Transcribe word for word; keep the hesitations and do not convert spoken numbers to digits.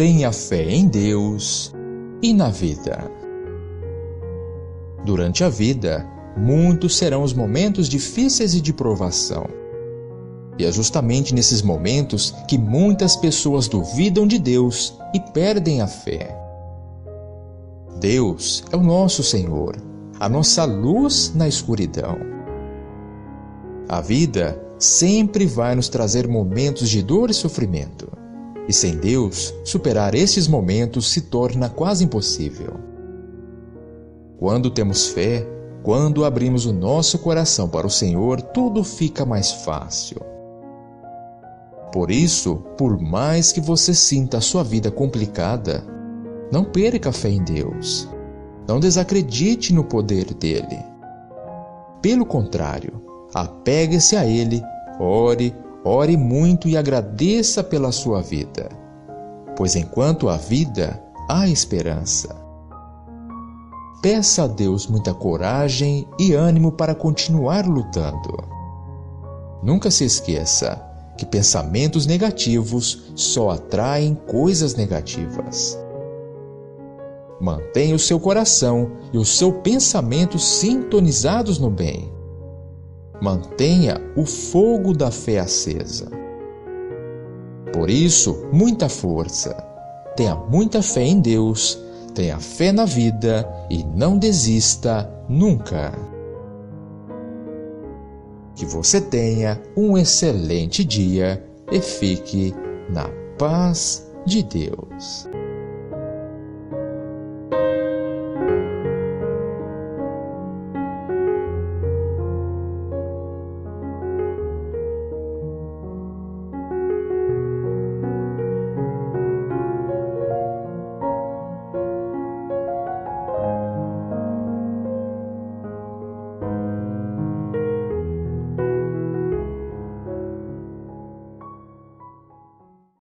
tenha fé em Deus e na vida. Durante a vida, muitos serão os momentos difíceis e de provação. E é justamente nesses momentos que muitas pessoas duvidam de Deus e perdem a fé. Deus é o nosso Senhor, a nossa luz na escuridão. A vida sempre vai nos trazer momentos de dor e sofrimento. E sem Deus, superar esses momentos se torna quase impossível. Quando temos fé, quando abrimos o nosso coração para o Senhor, tudo fica mais fácil. Por isso, por mais que você sinta a sua vida complicada, não perca a fé em Deus. Não desacredite no poder dele. Pelo contrário, apegue-se a ele, ore, ore muito e agradeça pela sua vida. Pois enquanto há vida, há esperança. Peça a Deus muita coragem e ânimo para continuar lutando. Nunca se esqueça que pensamentos negativos só atraem coisas negativas. Mantenha o seu coração e o seu pensamento sintonizados no bem. Mantenha o fogo da fé acesa. Por isso, muita força. Tenha muita fé em Deus, tenha fé na vida e não desista nunca. Que você tenha um excelente dia e fique na paz de Deus.